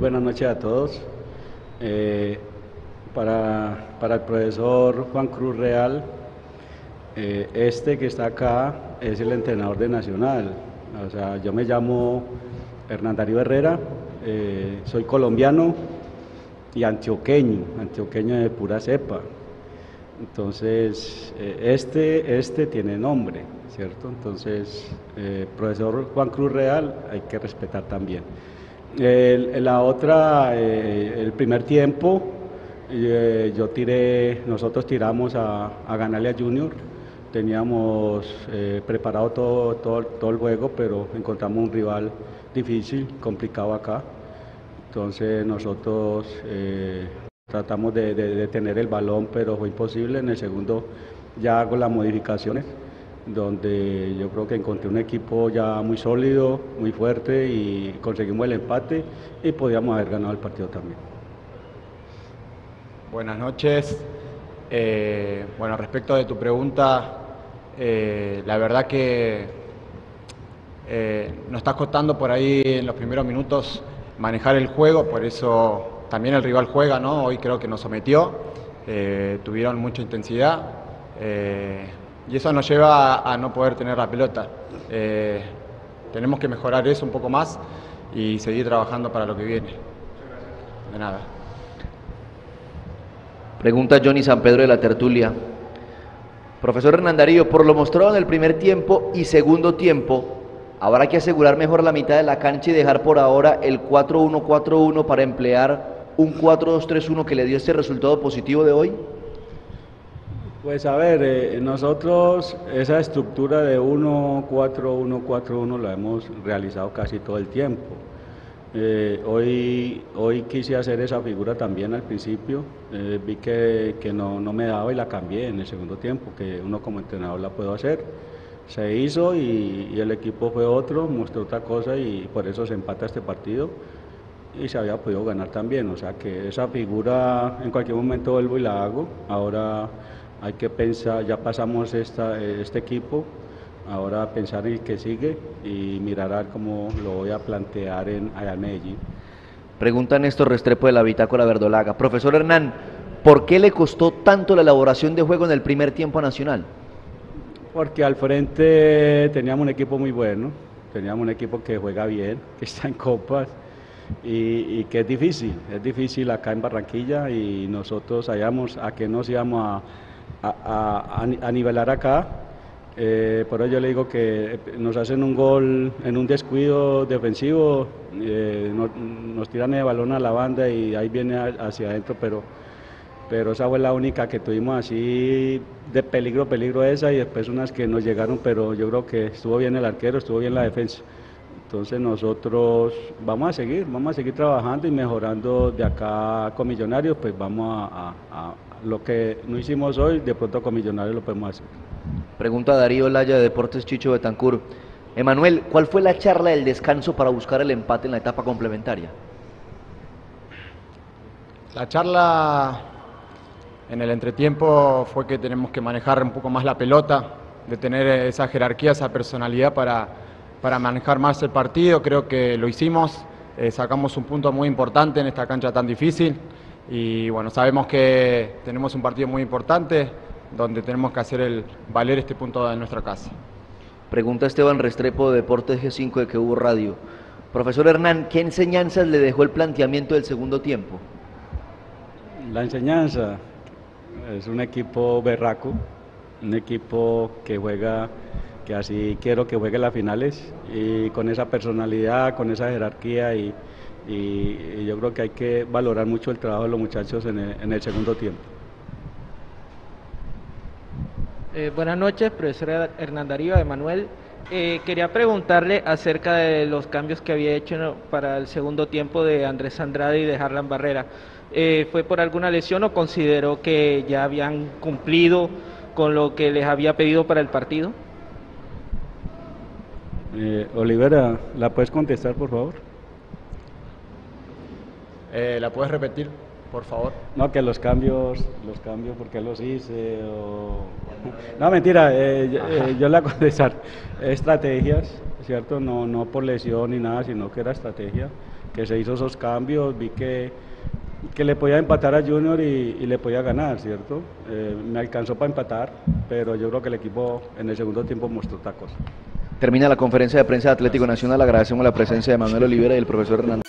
buenas noches a todos. Para el profesor Juan Cruz Real, este que está acá es el entrenador de Nacional. O sea, yo me llamo Hernán Darío Herrera, soy colombiano y antioqueño de pura cepa. Entonces, este tiene nombre, ¿cierto? Entonces, profesor Juan Cruz Real hay que respetar también. El primer tiempo, nosotros tiramos a Ganalia Junior. Teníamos preparado todo el juego, pero encontramos un rival difícil, complicado acá. Entonces nosotros tratamos de tener el balón, pero fue imposible. En el segundo ya hago las modificaciones, donde yo creo que encontré un equipo ya muy sólido, muy fuerte, y conseguimos el empate y podíamos haber ganado el partido también. Buenas noches. Bueno, respecto de tu pregunta, la verdad que nos está costando por ahí en los primeros minutos manejar el juego, por eso también el rival juega, ¿no? Hoy creo que nos sometió, tuvieron mucha intensidad. Y eso nos lleva a no poder tener la pelota. Tenemos que mejorar eso un poco más y seguir trabajando para lo que viene. De nada. Pregunta Johnny San Pedro de la tertulia. Profesor Hernán Darío, por lo mostrado en el primer tiempo y segundo tiempo, ¿habrá que asegurar mejor la mitad de la cancha y dejar por ahora el 4-1-4-1 para emplear un 4-2-3-1 que le dio este resultado positivo de hoy? Pues a ver, nosotros esa estructura de 1-4-1-4-1 la hemos realizado casi todo el tiempo. Hoy quise hacer esa figura también al principio, vi que no me daba y la cambié en el segundo tiempo, que uno como entrenador la puedo hacer. Se hizo y el equipo fue otro, mostró otra cosa y por eso se empata este partido. Y se había podido ganar también, o sea que esa figura en cualquier momento vuelvo y la hago. Ahora hay que pensar, ya pasamos este equipo, ahora pensar en el que sigue y mirar a ver cómo lo voy a plantear allá en Medellín. Pregunta Néstor Restrepo de la Bitácora Verdolaga. Profesor Hernán, ¿por qué le costó tanto la elaboración de juego en el primer tiempo a Nacional? Porque al frente teníamos un equipo muy bueno, teníamos un equipo que juega bien, que está en copas y que es difícil acá en Barranquilla, y nosotros sabíamos a qué nos íbamos a nivelar acá. Por ello yo le digo que nos hacen un gol en un descuido defensivo, nos tiran el balón a la banda y ahí viene hacia adentro, pero esa fue la única que tuvimos así de peligro esa, y después unas que nos llegaron, pero yo creo que estuvo bien el arquero, estuvo bien la defensa. Entonces nosotros vamos a seguir trabajando y mejorando de acá con Millonarios, pues vamos a lo que no hicimos hoy, de pronto con Millonarios lo podemos hacer. Pregunta Darío Laya de Deportes Chicho Betancur. Emmanuel, ¿cuál fue la charla del descanso para buscar el empate en la etapa complementaria? La charla en el entretiempo fue que tenemos que manejar un poco más la pelota, de tener esa jerarquía, esa personalidad para manejar más el partido. Creo que lo hicimos, sacamos un punto muy importante en esta cancha tan difícil, y bueno, sabemos que tenemos un partido muy importante donde tenemos que hacer valer este punto de nuestra casa. Pregunta Esteban Restrepo de Deportes G5 de Que Hubo Radio. Profesor Hernán, ¿qué enseñanzas le dejó el planteamiento del segundo tiempo? La enseñanza es un equipo berraco, un equipo que juega, que así quiero que juegue las finales, y con esa personalidad, con esa jerarquía, y yo creo que hay que valorar mucho el trabajo de los muchachos en el segundo tiempo. Buenas noches, profesor Hernán Darío, Emmanuel. Quería preguntarle acerca de los cambios que había hecho para el segundo tiempo de Andrés Andrade y de Jarlan Barrera. ¿Fue por alguna lesión o consideró que ya habían cumplido con lo que les había pedido para el partido? Olivera, ¿la puedes contestar, por favor? ¿La puedes repetir, por favor? No, que los cambios, ¿por qué los hice? O... No, mentira, yo la contestar. Estrategias, ¿cierto? No por lesión ni nada, sino que era estrategia. que se hizo esos cambios, vi que le podía empatar a Junior y le podía ganar, ¿cierto? Me alcanzó para empatar, pero yo creo que el equipo en el segundo tiempo mostró tacos. Termina la conferencia de prensa de Atlético Nacional, agradecemos la presencia de Manuel Olivera y el profesor Hernán.